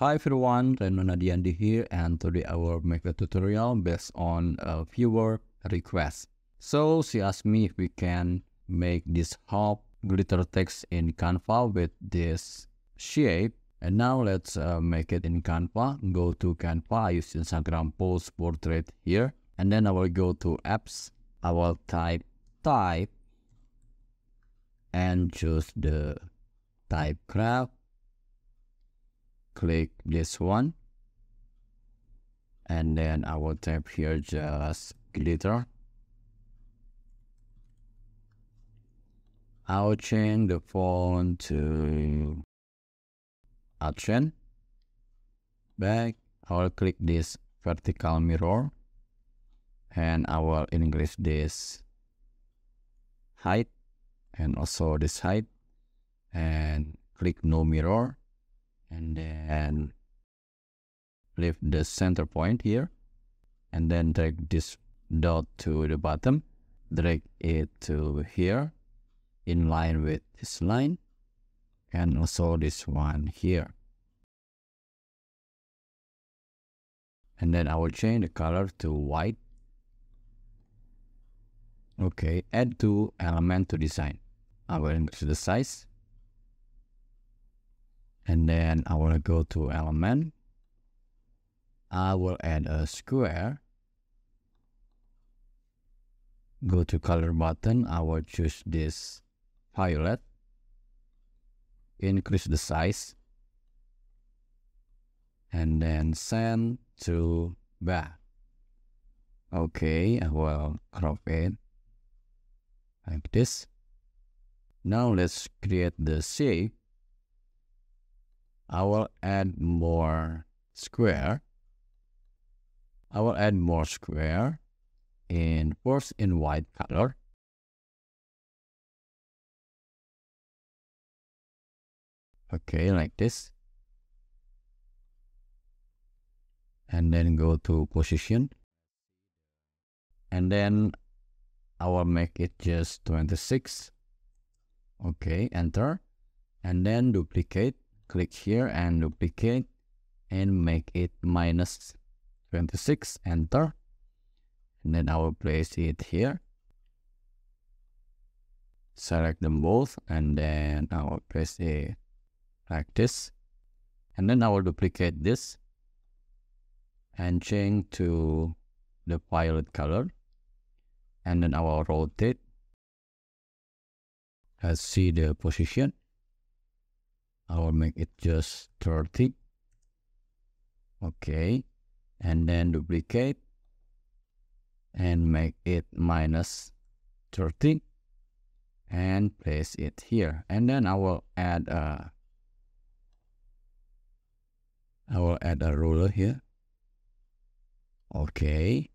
Hi everyone, Renona Diani here, and today I will make a tutorial based on a viewer request. So she asked me if we can make this half glitter text in Canva with this shape. And now let's make it in Canva. Go to Canva, I use Instagram post portrait here. And then I will go to apps, I will type and choose the Typecraft. Click this one, and then I will type here just glitter. I will change the font to action. Back, I will click this vertical mirror, and I will increase this height and also this height, and click no mirror. And then leave the center point here, and then drag this dot to the bottom, drag it to here in line with this line, and also this one here. And then I will change the color to white. Okay, add two elements to design. I will increase the size. And then I will go to element. I will add a square. Go to color button. I will choose this violet. Increase the size. And then send to back. Okay, I will crop it like this. Now let's create the shape. I will add more square. I will add more square in first in white color. Okay, like this. And then go to position. And then I will make it just 26. Okay, enter. And then duplicate. Click here and duplicate and make it minus 26, enter. And then I will place it here. Select them both and then I will place it like this. And then I will duplicate this and change to the violet color. And then I will rotate. Let's see the position. I will make it just 30. Okay, and then duplicate and make it minus 30 and place it here. And then I will add a ruler here. Okay,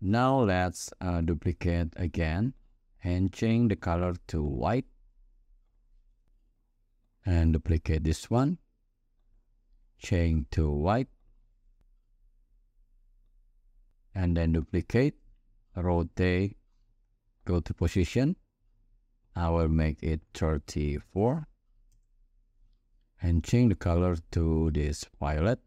now let's duplicate again and change the color to white and duplicate this one, change to white, and then duplicate, rotate, go to position. I will make it 34 and change the color to this violet.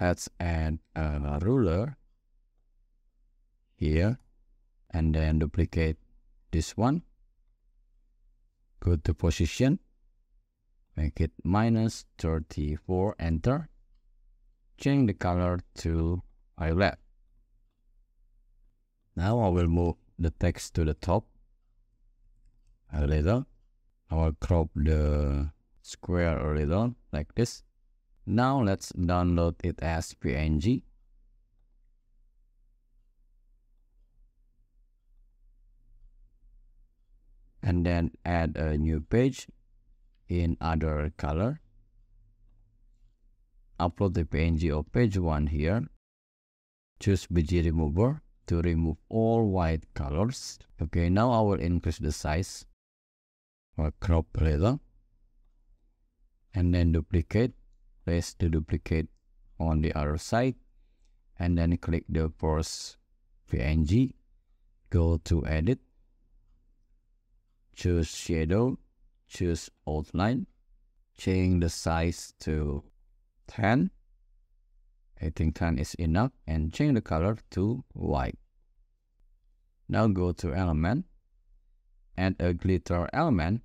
Let's add a ruler here, and then duplicate this one, go to position, make it minus 34, enter, change the color to violet. Now I will move the text to the top a little. I will crop the square a little like this. Now let's download it as PNG. And then add a new page in other color. Upload the PNG of page 1 here. Choose BG remover to remove all white colors. Okay, now I will increase the size. I'll crop a little. And then duplicate. Place the duplicate on the other side. And then click the first PNG. Go to edit. choose shadow, choose outline, change the size to 10. I think 10 is enough, and change the color to white. Now go to element, add a glitter element.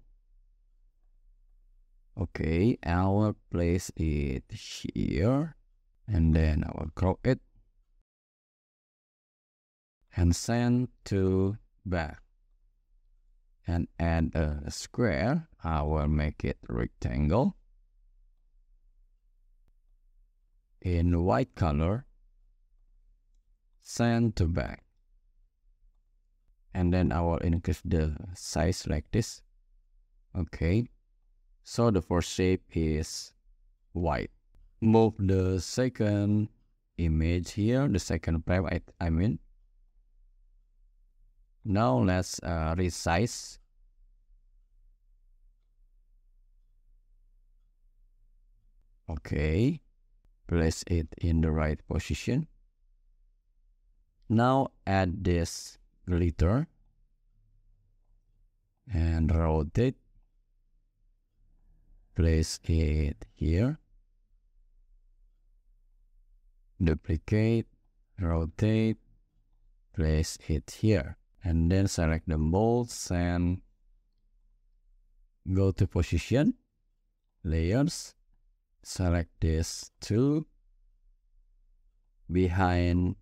Okay, I will place it here, and then I will crop it and send to back, and add a square. I will make it rectangle in white color, send to back, and then I will increase the size like this. Okay, so the first shape is white. Move the second image here, the second frame, I mean. Now let's resize. Okay, place it in the right position. Now add this glitter and rotate. Place it here. Duplicate, rotate, place it here. And then select the molds and go to position, layers, select this two behind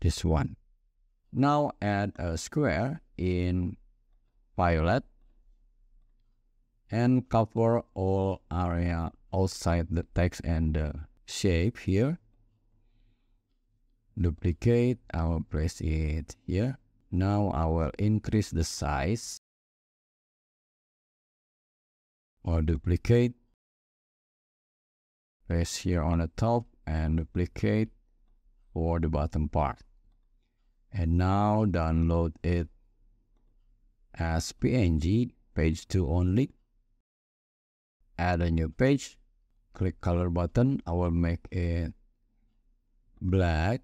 this one. Now add a square in violet and cover all area outside the text and the shape here. Duplicate, I will place it here. Now I will increase the size or duplicate, place here on the top and duplicate for the bottom part. And now download it as PNG, page 2 only. Add a new page, click color button, I will make it black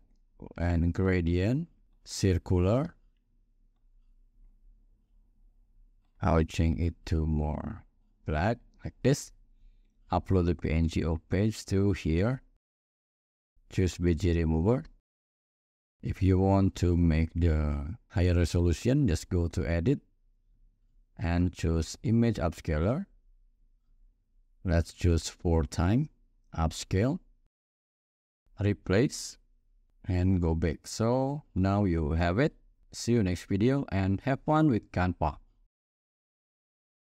and gradient, circular. I will change it to more black, like this. Upload the PNG of page to here. Choose BG remover. If you want to make the higher resolution, just go to edit and choose image upscaler. Let's choose 4x, upscale, replace, and go back. So now you have it. See you next video and have fun with Canva.